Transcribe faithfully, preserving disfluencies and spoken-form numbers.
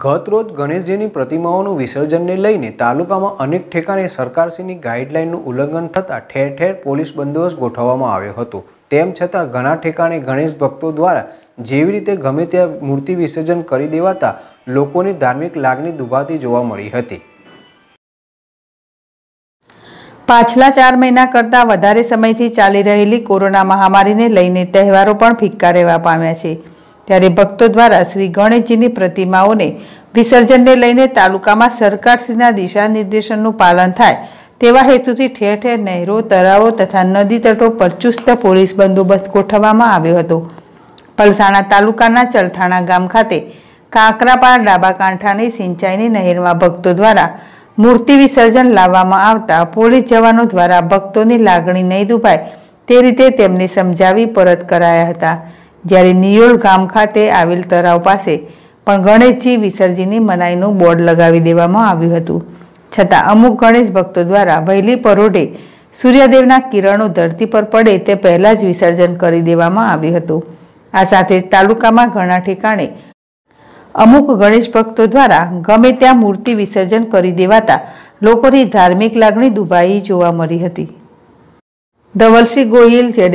ગતરોજ ગણેશજીની પ્રતિમાઓનું વિસર્જનને લઈને તાલુકામાં અનેક ઠેકાણે સરકારશ્રીની ગાઈડલાઈનનું ઉલ્લંઘન થતાં ઠેર ઠેર પોલીસ બંદોબસ્ત ગોઠવવામાં આવ્યો હતો। તેમ છતાં ઘણા ઠેકાણે ગણેશ ભક્તો દ્વારા જેવી રીતે ગમે ત્યાં મૂર્તિ વિસર્જન કરી દેવાતા લોકોની ધાર્મિક લાગણી દુભાતી જોવા મળી હતી। પાછલા ચાર મહિના કરતાં વધારે સમયથી ચાલી રહેલી કોરોના મહામારીને લઈને તહેવારો પણ ફિક્કા રહેવા પામ્યા છે। ત્યારે ભક્તો દ્વારા શ્રી ગણેશજીની પ્રતિમાઓને વિસર્જનને લઈને તાલુકામાં સરકારશ્રીના દિશા નિર્દેશનનું પાલન થાય તેવા હેતુથી ઠેર ઠેર નહેરો, તળાવો તથા નદી તટો પર ચુસ્ત પોલીસ બંદોબસ્ત ગોઠવવામાં આવ્યો હતો। પલસાણા તાલુકાના ચલથાણા ગામ ખાતે કાંકરાપાર ડાબા કાંઠાની સિંચાઈની નહેરમાં ભક્તો દ્વારા મૂર્તિ વિસર્જન લાવવામાં આવતા પોલીસ જવાનો દ્વારા ભક્તોની લાગણી નહીં દુભાય તે રીતે તેમને સમજાવી પરત કરાયા હતા। જ્યારે નિયોલ ગામ ખાતે આવેલ તળાવ પાસે પણ ગણેશજી વિસર્જનની મનાઈનું બોર્ડ લગાવી દેવામાં આવ્યું હતું, છતાં અમુક ગણેશ ભક્તો દ્વારા વહેલી પરોઢે સૂર્યદેવના કિરણો ધરતી પર પડે તે પહેલાં જ વિસર્જન કરી દેવામાં આવ્યું હતું। આ સાથે જ તાલુકામાં ઘણા ઠેકાણે અમુક ગણેશ ભક્તો દ્વારા ગમે ત્યાં મૂર્તિ વિસર્જન કરી દેવાતા લોકોની ધાર્મિક લાગણી દુભાઈ જોવા મળી હતી। ધવલસિંહ ગોહિલ, જેડ